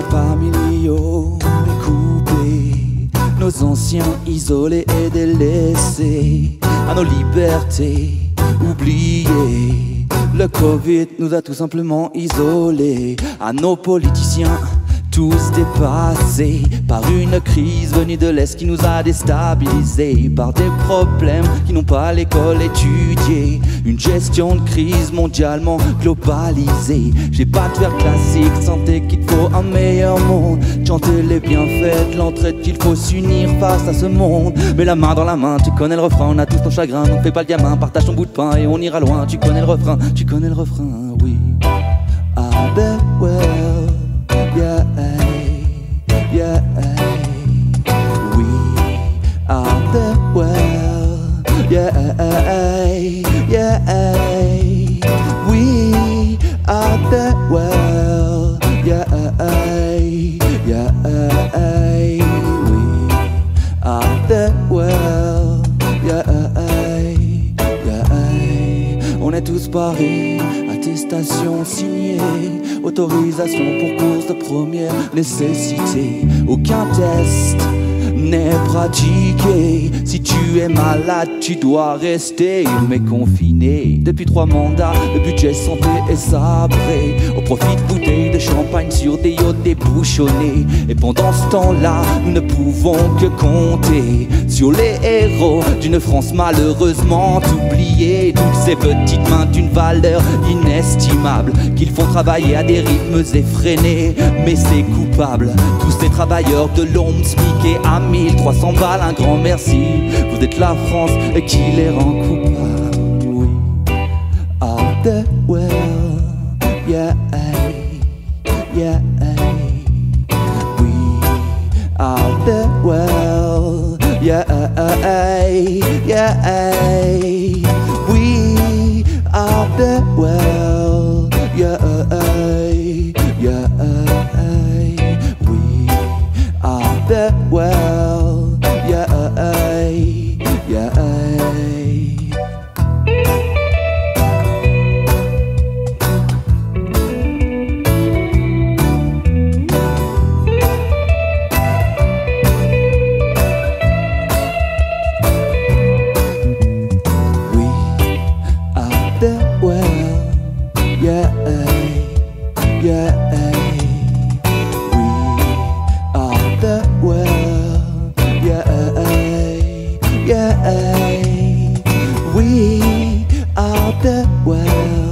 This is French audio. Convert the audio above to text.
Chacun parmi millions découpés, nos anciens isolés et délaissés, à nos libertés oubliées. Le Covid nous a tout simplement isolés, à nos politiciens tous dépassés par une crise venue de l'Est qui nous a déstabilisés, par des problèmes qui n'ont pas l'école étudiée, une gestion de crise mondialement globalisée. J'ai pas de faire classique, sentez qu'il faut un meilleur monde, chanter les bienfaits de l'entraide, qu'il faut s'unir face à ce monde. Mais la main dans la main, tu connais le refrain, on a tous ton chagrin, donc fais pas le gamin, partage ton bout de pain et on ira loin. Tu connais le refrain, tu connais le refrain, oui. I bet well. Yeah, yeah, we are the world. Yeah, yeah, we are the world. Yeah, yeah, we are the world. Yeah, yeah, on est tous pareils. Attestation signée, autorisation pour courses de première nécessité. Aucun test n'est pratiqué. Si tu es malade, tu dois rester mais confiné. Depuis 3 mandats, le budget santé est sabré au profit de bouteilles de champagne sur des yachts débouchonnés. Et pendant ce temps-là, nous ne pouvons que compter sur les héros d'une France malheureusement oubliée. Toutes ces petites mains d'une valeur inestimable qu'ils font travailler à des rythmes effrénés. Mais c'est coupable, tous ces travailleurs de l'ombre smiqués à 1300 balles, un grand merci. Vous êtes la France et qui les rend coupables. Oui, all the world. Yeah, yeah, we are the world. Yeah, yeah, we are the world. Yeah, yeah, we are the world. Yeah, yeah. We are the world.